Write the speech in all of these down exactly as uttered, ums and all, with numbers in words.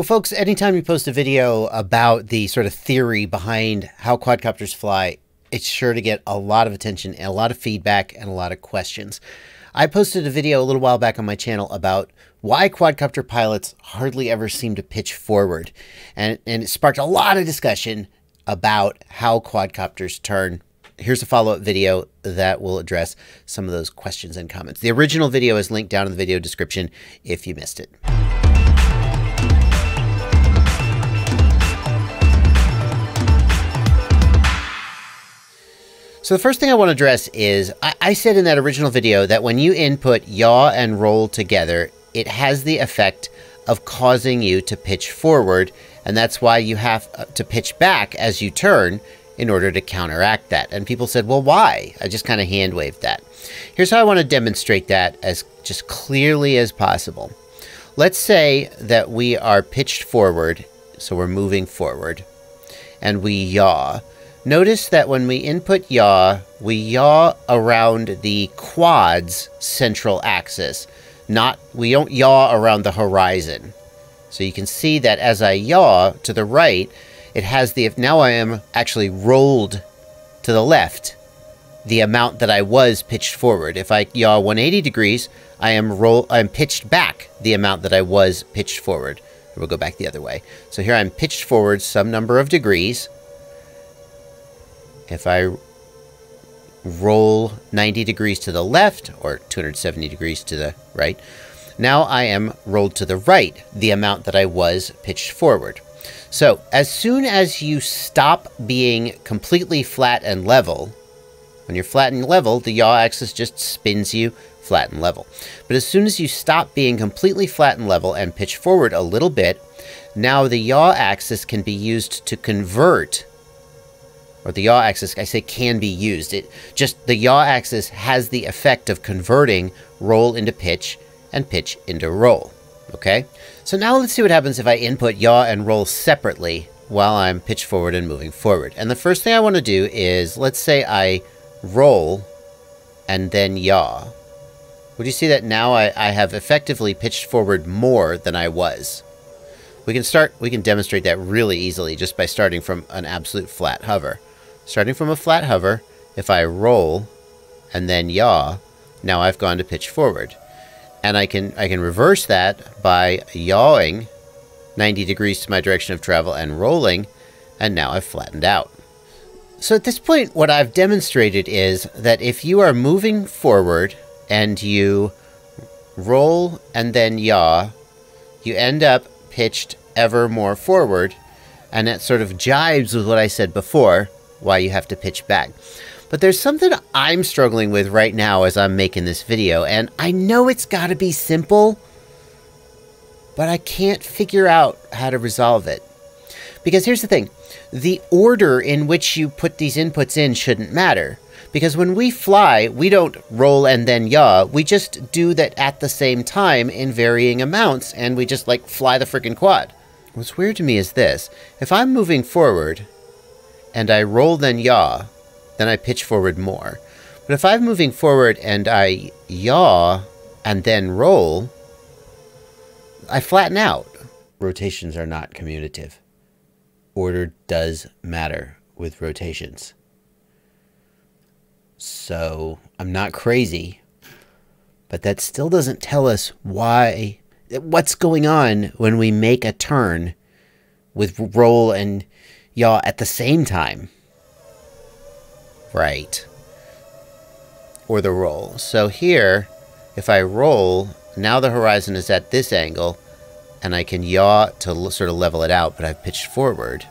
Well, folks, anytime you post a video about the sort of theory behind how quadcopters fly, it's sure to get a lot of attention and a lot of feedback and a lot of questions. I posted a video a little while back on my channel about why quadcopter pilots hardly ever seem to pitch forward. And, and it sparked a lot of discussion about how quadcopters turn. Here's a follow-up video that will address some of those questions and comments. The original video is linked down in the video description if you missed it. So the first thing I want to address is I, I said in that original video that when you input yaw and roll together, it has the effect of causing you to pitch forward. And that's why you have to pitch back as you turn in order to counteract that. And people said, well, why? I just kind of hand waved that. Here's how I want to demonstrate that as just clearly as possible. Let's say that we are pitched forward. So we're moving forward and we yaw. Notice that when we input yaw, we yaw around the quad's central axis. Not, we don't yaw around the horizon. So you can see that as I yaw to the right, it has the, if now I am actually rolled to the left, the amount that I was pitched forward. If I yaw one hundred eighty degrees, I am roll, I'm pitched back the amount that I was pitched forward. We'll go back the other way. So here I'm pitched forward some number of degrees. If I roll ninety degrees to the left or two hundred seventy degrees to the right, now I am rolled to the right, the amount that I was pitched forward. So as soon as you stop being completely flat and level, when you're flat and level, the yaw axis just spins you flat and level. But as soon as you stop being completely flat and level and pitch forward a little bit, now the yaw axis can be used to convert or the yaw axis, I say can be used. It just, the yaw axis has the effect of converting roll into pitch and pitch into roll, okay? So now let's see what happens if I input yaw and roll separately while I'm pitched forward and moving forward. And the first thing I want to do is, let's say I roll and then yaw. Would you see that now I, I have effectively pitched forward more than I was? We can start, we can demonstrate that really easily just by starting from an absolute flat hover. Starting from a flat hover, if I roll and then yaw, now I've gone to pitch forward. And I can I can reverse that by yawing ninety degrees to my direction of travel and rolling, and now I've flattened out. So at this point, what I've demonstrated is that if you are moving forward and you roll and then yaw, you end up pitched ever more forward, and that sort of jibes with what I said before, why you have to pitch back. But there's something I'm struggling with right now as I'm making this video, and I know it's got to be simple, but I can't figure out how to resolve it. Because here's the thing, the order in which you put these inputs in shouldn't matter. Because when we fly, we don't roll and then yaw. We just do that at the same time in varying amounts, and we just, like, fly the freaking quad. What's weird to me is this. If I'm moving forward and I roll then yaw, then I pitch forward more. But if I'm moving forward and I yaw and then roll, I flatten out. Rotations are not commutative. Order does matter with rotations. So I'm not crazy, but that still doesn't tell us why, what's going on when we make a turn with roll and yaw at the same time, right? Or the roll. So here, if I roll, now the horizon is at this angle and I can yaw to sort of level it out, but I've pitched forward.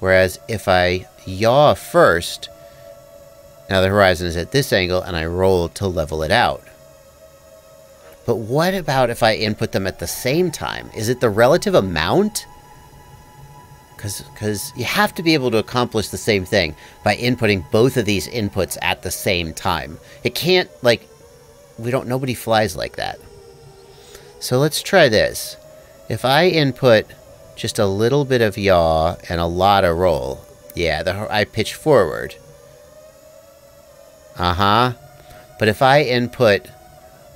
Whereas if I yaw first, now the horizon is at this angle and I roll to level it out. But what about if I input them at the same time? Is it the relative amount? Because because you have to be able to accomplish the same thing by inputting both of these inputs at the same time. It can't, like, we don't, nobody flies like that. So let's try this. If I input just a little bit of yaw and a lot of roll, yeah, the, I pitch forward. Uh-huh. But if I input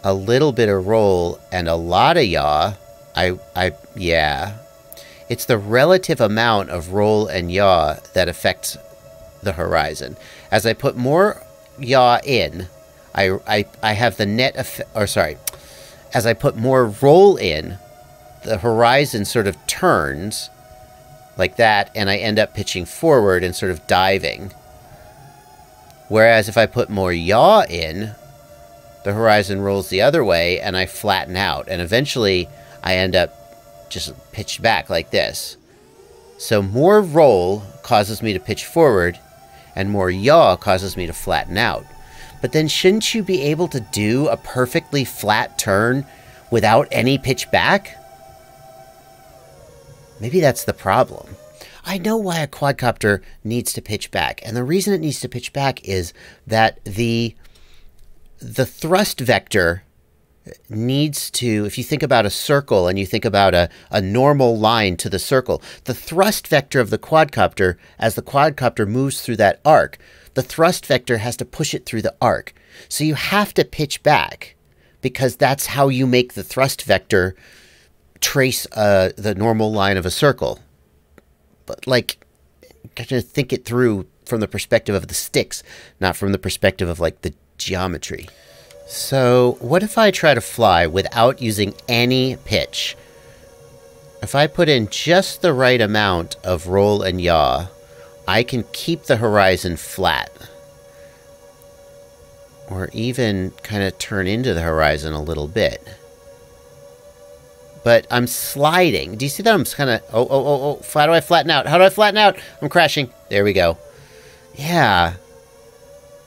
a little bit of roll and a lot of yaw, I, I, yeah. It's the relative amount of roll and yaw that affects the horizon. As I put more yaw in, I, I, I have the net effect, or sorry, as I put more roll in, the horizon sort of turns like that, and I end up pitching forward and sort of diving. Whereas if I put more yaw in, the horizon rolls the other way and I flatten out, and eventually I end up just pitched back like this. So more roll causes me to pitch forward and more yaw causes me to flatten out. But then shouldn't you be able to do a perfectly flat turn without any pitch back? Maybe that's the problem. I know why a quadcopter needs to pitch back, and the reason it needs to pitch back is that the the thrust vector needs to, if you think about a circle and you think about a, a normal line to the circle, the thrust vector of the quadcopter, as the quadcopter moves through that arc, the thrust vector has to push it through the arc. So you have to pitch back because that's how you make the thrust vector trace uh, the normal line of a circle. But like, kind of think it through from the perspective of the sticks, not from the perspective of like the geometry. So what if I try to fly without using any pitch? If I put in just the right amount of roll and yaw, I can keep the horizon flat. Or even kind of turn into the horizon a little bit. But I'm sliding. Do you see that? I'm just kind of... Oh, oh, oh, oh. How do I flatten out? How do I flatten out? I'm crashing. There we go. Yeah.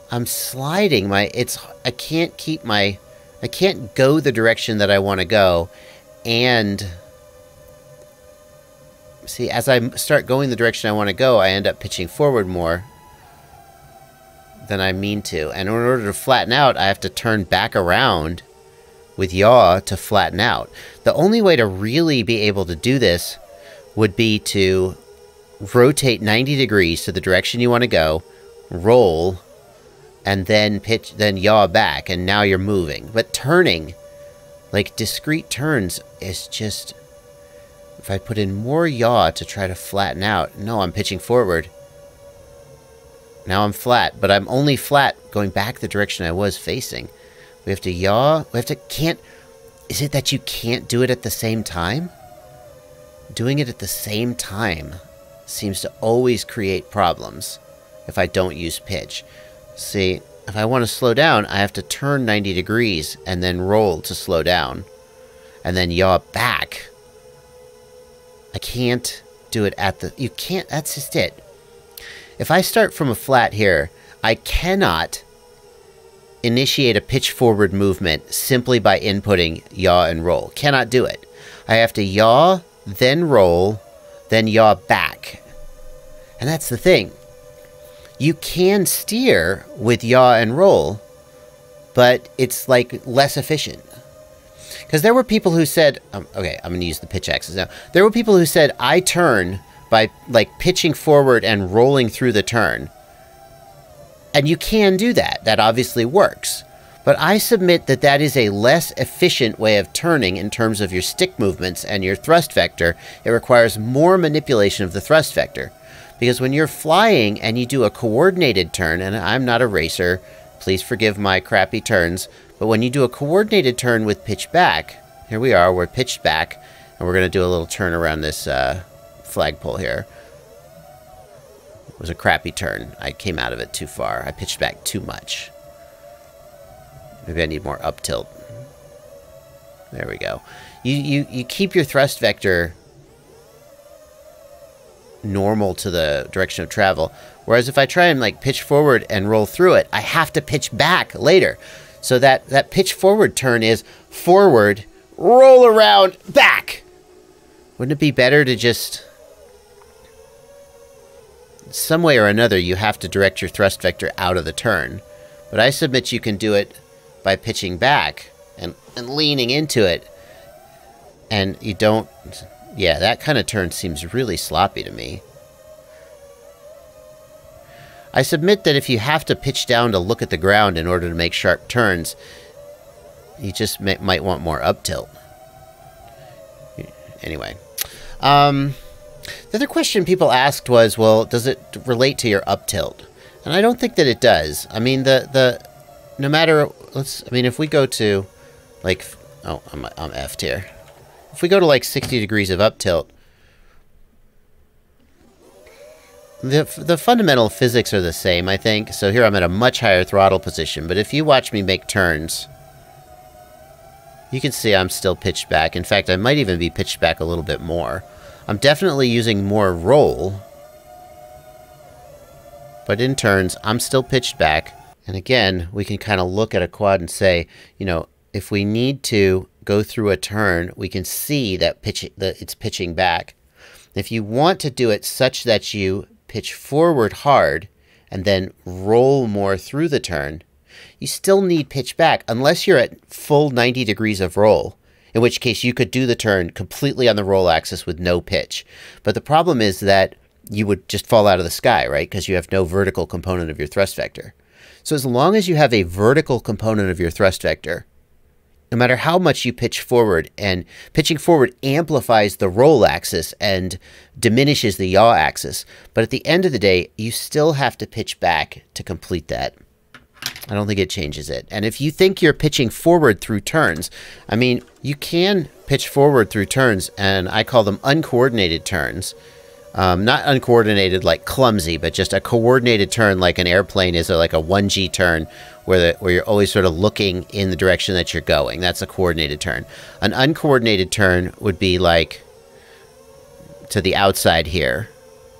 I'm sliding. My... It's... I can't keep my... I can't go the direction that I want to go. And... See, as I start going the direction I want to go, I end up pitching forward more than I mean to. And in order to flatten out, I have to turn back around with yaw to flatten out. The only way to really be able to do this would be to rotate ninety degrees to the direction you want to go, roll, and then pitch, then yaw back, and now you're moving. But turning, like discrete turns, is just... If I put in more yaw to try to flatten out... No, I'm pitching forward. Now I'm flat, but I'm only flat going back the direction I was facing. We have to yaw... We have to... Can't... Is it that you can't do it at the same time? Doing it at the same time seems to always create problems if I don't use pitch. See, if I want to slow down, I have to turn ninety degrees and then roll to slow down. And then yaw back. I can't do it at the... You can't... That's just it. If I start from a flat here, I cannot initiate a pitch forward movement simply by inputting yaw and roll. Cannot do it. I have to yaw, then roll, then yaw back. And that's the thing. You can steer with yaw and roll, but it's like less efficient. Because there were people who said, um, okay, I'm going to use the pitch axis now. There were people who said, I turn by like pitching forward and rolling through the turn. And you can do that. That obviously works. But I submit that that is a less efficient way of turning in terms of your stick movements and your thrust vector. It requires more manipulation of the thrust vector. Because when you're flying and you do a coordinated turn, and I'm not a racer, please forgive my crappy turns, but when you do a coordinated turn with pitch back, here we are, we're pitched back, and we're going to do a little turn around this uh, flagpole here. It was a crappy turn. I came out of it too far. I pitched back too much. Maybe I need more up tilt. There we go. You, you, you keep your thrust vector normal to the direction of travel, whereas if I try and like pitch forward and roll through it, I have to pitch back later. So that, that pitch forward turn is forward, roll around, back. Wouldn't it be better to just... Some way or another, you have to direct your thrust vector out of the turn. But I submit you can do it by pitching back and, and leaning into it. And you don't... Yeah, that kind of turn seems really sloppy to me. I submit that if you have to pitch down to look at the ground in order to make sharp turns, you just may, might want more up tilt. Anyway. Um, The other question people asked was, well, does it relate to your up tilt? And I don't think that it does. I mean, the, the, no matter, let's, I mean, if we go to, like, oh, I'm, I'm F'd here. If we go to, like, sixty degrees of up tilt, the, the fundamental physics are the same, I think. So here I'm at a much higher throttle position, but if you watch me make turns, you can see I'm still pitched back. In fact, I might even be pitched back a little bit more. I'm definitely using more roll, but in turns, I'm still pitched back. And again, we can kind of look at a quad and say, you know, if we need to go through a turn, we can see that, pitch, that it's pitching back. If you want to do it such that you pitch forward hard and then roll more through the turn, you still need pitch back unless you're at full ninety degrees of roll, in which case you could do the turn completely on the roll axis with no pitch. But the problem is that you would just fall out of the sky, right? Because you have no vertical component of your thrust vector. So as long as you have a vertical component of your thrust vector, no matter how much you pitch forward, and pitching forward amplifies the roll axis and diminishes the yaw axis. But at the end of the day, you still have to pitch back to complete that. I don't think it changes it. And if you think you're pitching forward through turns, I mean, you can pitch forward through turns, and I call them uncoordinated turns. Um, not uncoordinated like clumsy, but just a coordinated turn like an airplane is, or like a one G turn where, the, where you're always sort of looking in the direction that you're going. That's a coordinated turn. An uncoordinated turn would be like to the outside here,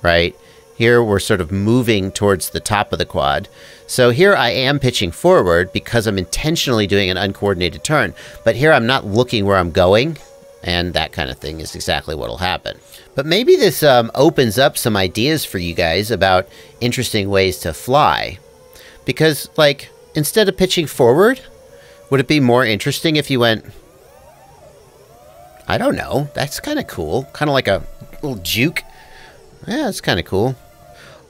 right? Here we're sort of moving towards the top of the quad. So here I am pitching forward because I'm intentionally doing an uncoordinated turn, but here I'm not looking where I'm going, and that kind of thing is exactly what will happen. But maybe this um, opens up some ideas for you guys about interesting ways to fly. Because, like, instead of pitching forward, would it be more interesting if you went, I don't know, that's kind of cool. Kind of like a little juke. Yeah, that's kind of cool.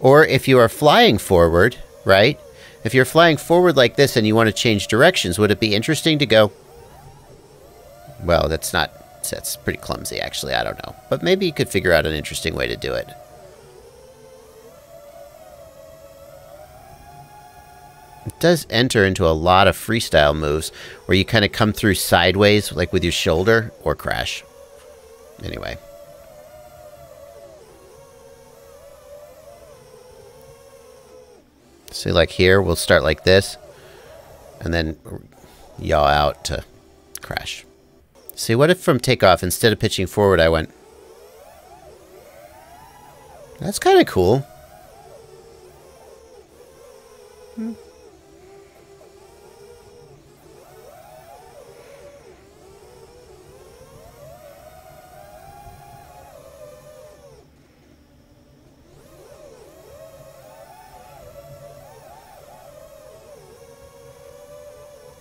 Or if you are flying forward, right? If you're flying forward like this and you want to change directions, would it be interesting to go, well, that's not... That's pretty clumsy, actually. I don't know. But maybe you could figure out an interesting way to do it. It does enter into a lot of freestyle moves where you kind of come through sideways, like with your shoulder, or crash. Anyway. See, like here, we'll start like this, and then yaw out to crash. See, what if from takeoff, instead of pitching forward, I went, that's kind of cool. Hmm.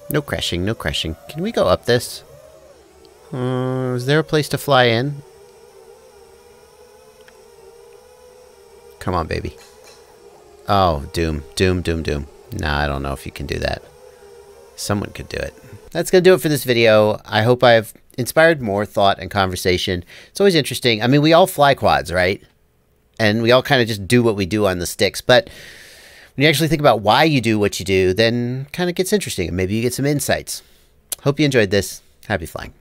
No crashing, no crashing. Can we go up this? Uh, is there a place to fly in? Come on, baby. Oh, doom, doom, doom, doom. Nah, I don't know if you can do that. Someone could do it. That's going to do it for this video. I hope I've inspired more thought and conversation. It's always interesting. I mean, we all fly quads, right? And we all kind of just do what we do on the sticks. But when you actually think about why you do what you do, then kind of gets interesting. And maybe you get some insights. Hope you enjoyed this. Happy flying.